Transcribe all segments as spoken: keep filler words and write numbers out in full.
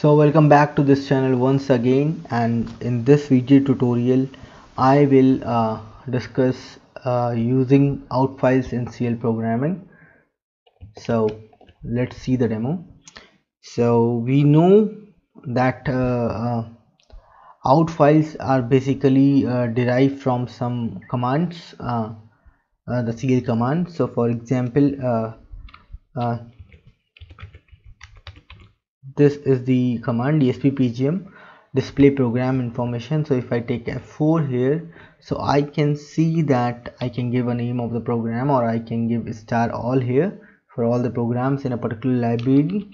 So welcome back to this channel once again, and in this video tutorial I will uh, discuss uh, using out files in C L programming. So let's see the demo. So we know that uh, uh, out files are basically uh, derived from some commands, uh, uh, the C L command. So for example, uh, uh, this is the command D S P P G M display program information. So if I take F four here, so I can see that I can give a name of the program, or I can give star all here for all the programs in a particular library.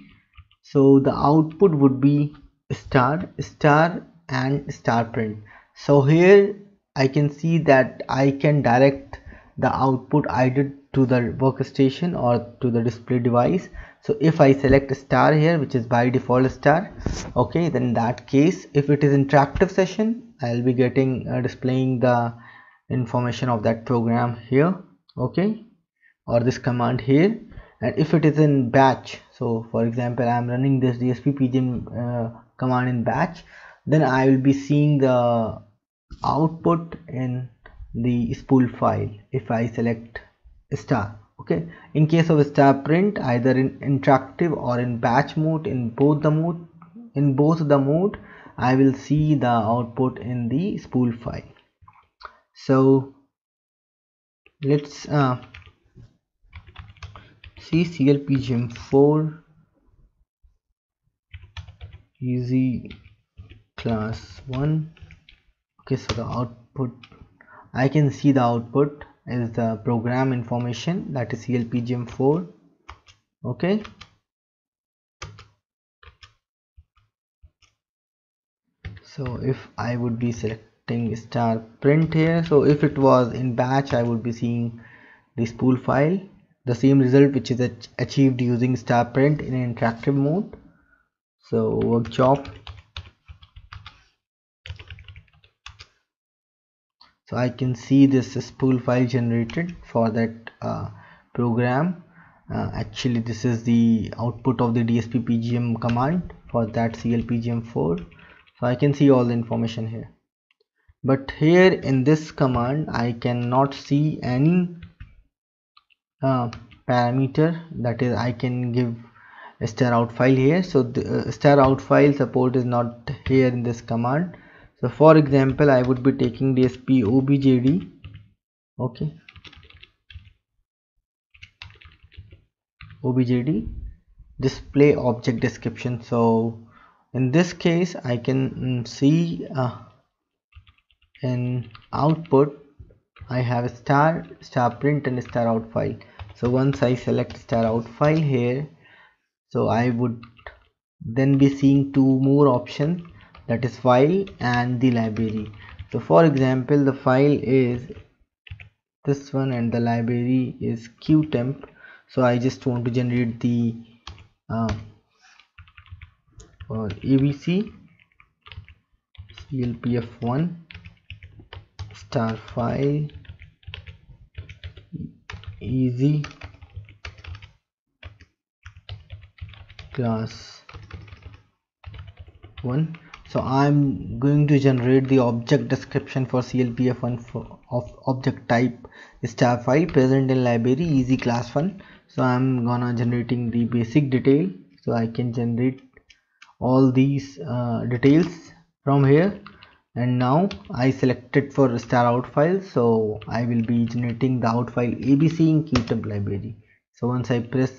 So the output would be star star and star print. So here I can see that I can direct the output either to the workstation or to the display device. So if I select star here, which is by default star, okay, then in that case, if it is interactive session, I'll be getting uh, displaying the information of that program here, okay, or this command here. And if it is in batch, so for example I am running this D S P P G M uh, command in batch, then I will be seeing the output in the spool file if I select star. Okay, in case of star print, either in interactive or in batch mode, in both the mode in both the mode I will see the output in the spool file. So let's uh, see C L P G M four easy class one. Okay, so the output, I can see the output is the program information, that is C L P G M four. Okay, so if I would be selecting star print here, so if it was in batch, I would be seeing the spool file, the same result which is ach achieved using star print in an interactive mode. So work job. So I can see this spool file generated for that uh, program. Uh, actually, this is the output of the D S P P G M command for that C L P G M four. So I can see all the information here. But here in this command, I cannot see any uh, parameter. That is, I can give a star out file here. So the uh, star out file support is not here in this command. So for example, I would be taking D S P O B J D, okay, O B J D display object description. So in this case, I can see uh, in output I have a star, star print and a star out file. So once I select star out file here, so I would then be seeing two more options, that is file and the library. So for example, the file is this one and the library is qtemp. So I just want to generate the uh, or E V C C L P F one star file easy class one. So I'm going to generate the object description for C L P F one for, of object type star file present in library easy class one. So I'm gonna generating the basic detail. So I can generate all these uh, details from here. And now I selected for star out file, so I will be generating the out file A B C in qtemp library. So once I press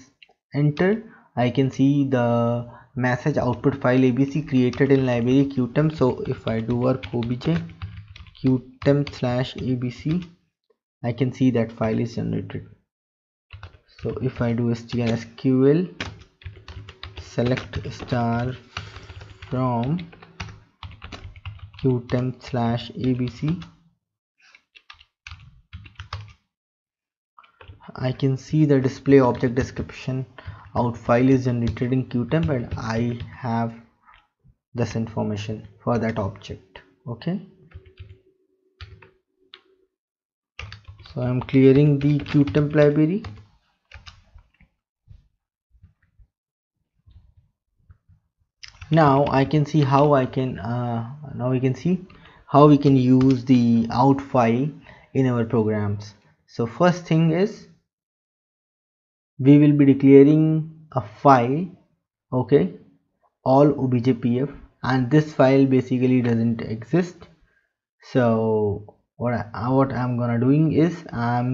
enter, I can see the message output file A B C created in library qtemp. So if I do work obj qtemp slash A B C, I can see that file is generated. So if I do strsql select star from qtemp slash A B C, I can see the display object description out file is generated in qtemp, and I have this information for that object. Okay, so I am clearing the qtemp library. Now I can see how I can uh, now we can see how we can use the out file in our programs. So first thing is we will be declaring a file, okay, all objpf, and this file basically doesn't exist. So what I, what I'm gonna doing is I'm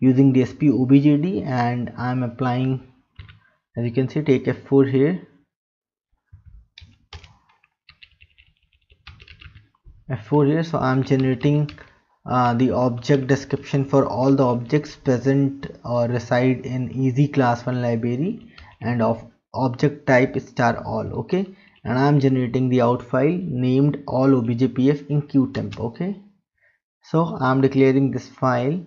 using D S P O B J D and I'm applying, as you can see, take F four here, F four here. So I'm generating uh, the object description for all the objects present or reside in easy class one library and of object type star all, okay, and I'm generating the out file named all objpf in qtemp, okay. So I'm declaring this file.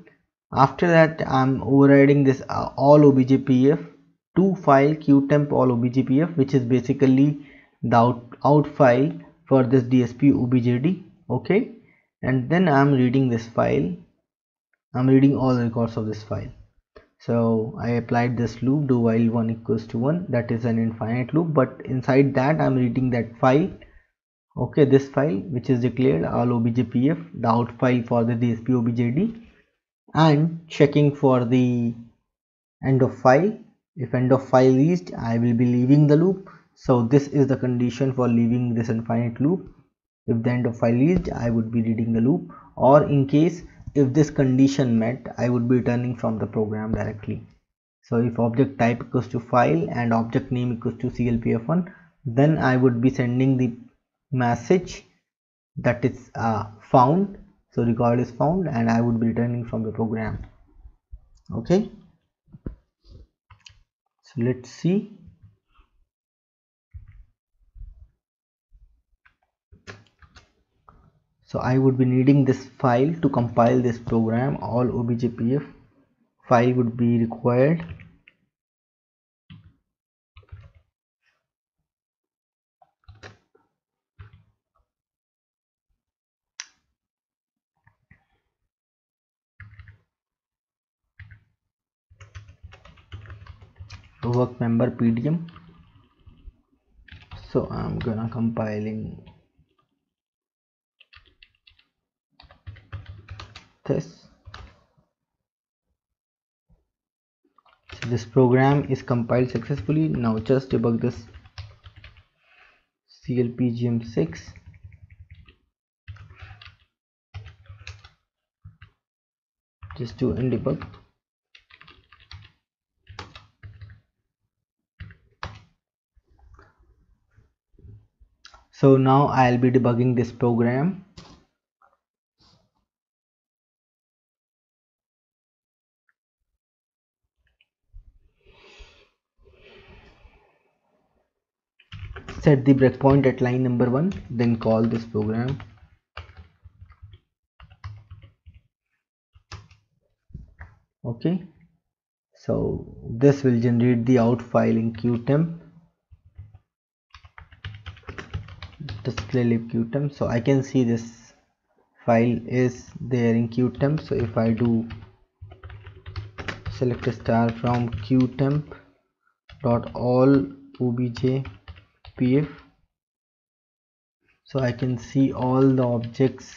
After that I'm overriding this uh, all objpf to file qtemp all objpf, which is basically the out, out file for this D S P O B J D, okay, and then I'm reading this file. I'm reading all records of this file. So I applied this loop do while one equals to one, that is an infinite loop, but inside that I'm reading that file, okay, this file which is declared all objpf, the out file for the D S P O B J D, and checking for the end of file. If end of file reached, I will be leaving the loop. So this is the condition for leaving this infinite loop. If the end of file reached, I would be reading the loop, or in case if this condition met, I would be returning from the program directly. So if object type equals to file and object name equals to C L P F one, then I would be sending the message that is uh, found. So record is found, and I would be returning from the program, okay. So let's see. So I would be needing this file to compile this program. All objpf file would be required. Work member P D M. So I'm gonna compiling this. So this program is compiled successfully. Now just debug this C L P G M six. Just do end debug. So now I'll be debugging this program. Set the breakpoint at line number one, then call this program. Okay, so this will generate the out file in qtemp, C L P G M four. So I can see this file is there in qtemp. So if I do select a star from qtemp dot all objpf, so I can see all the objects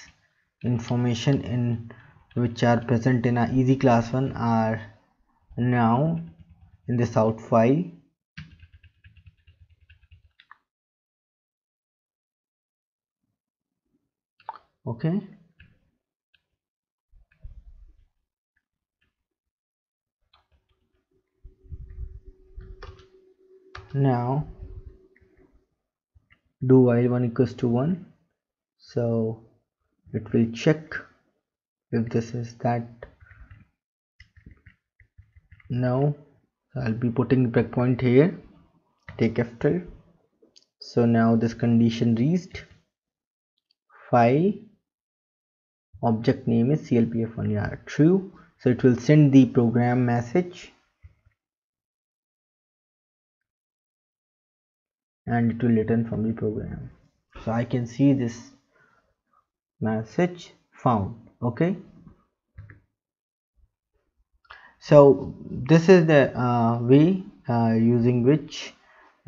information in which are present in our easy class one are now in this out file. Okay, now do while one equals to one, so it will check if this is that. Now I'll be putting breakpoint here, take F twelve. So now this condition reached, file object name is C L P F one, yeah, true. So it will send the program message and it will return from the program. So I can see this message found, okay. So this is the uh, way uh, using which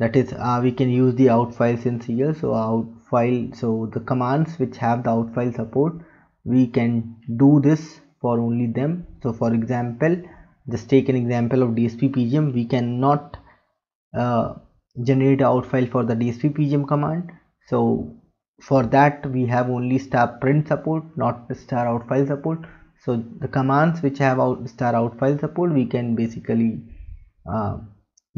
that is uh, we can use the out files in C L. So out file, so the commands which have the out file support, we can do this for only them. So for example, just take an example of D S P P G M. We cannot uh, generate out file for the D S P P G M command. So for that we have only star print support, not star out file support. So the commands which have out star out file support, we can basically uh,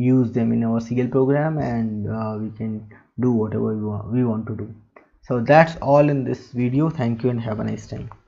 use them in our C L program, and uh, we can do whatever we want, we want to do. So that's all in this video. Thank you and have a nice time.